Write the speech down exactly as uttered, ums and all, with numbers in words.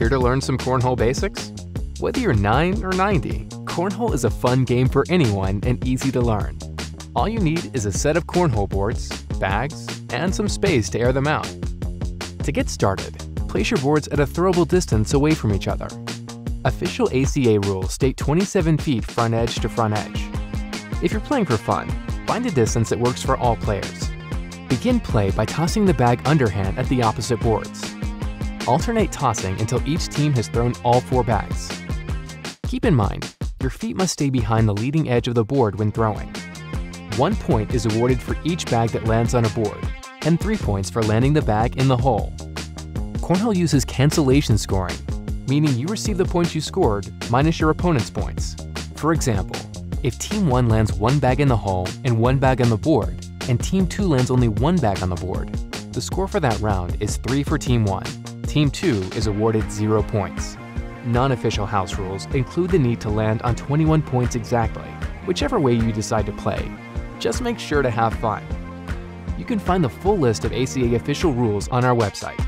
Here to learn some cornhole basics? Whether you're nine or ninety, cornhole is a fun game for anyone and easy to learn. All you need is a set of cornhole boards, bags, and some space to air them out. To get started, place your boards at a throwable distance away from each other. Official A C A rules state twenty-seven feet front edge to front edge. If you're playing for fun, find a distance that works for all players. Begin play by tossing the bag underhand at the opposite boards. Alternate tossing until each team has thrown all four bags. Keep in mind, your feet must stay behind the leading edge of the board when throwing. One point is awarded for each bag that lands on a board, and three points for landing the bag in the hole. Cornhole uses cancellation scoring, meaning you receive the points you scored minus your opponent's points. For example, if Team one lands one bag in the hole and one bag on the board, and Team two lands only one bag on the board, the score for that round is three for Team one. Team two is awarded zero points. Non-official house rules include the need to land on twenty-one points exactly, whichever way you decide to play. Just make sure to have fun. You can find the full list of A C A official rules on our website.